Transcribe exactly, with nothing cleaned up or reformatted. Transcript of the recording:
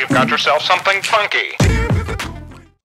You've got yourself something funky.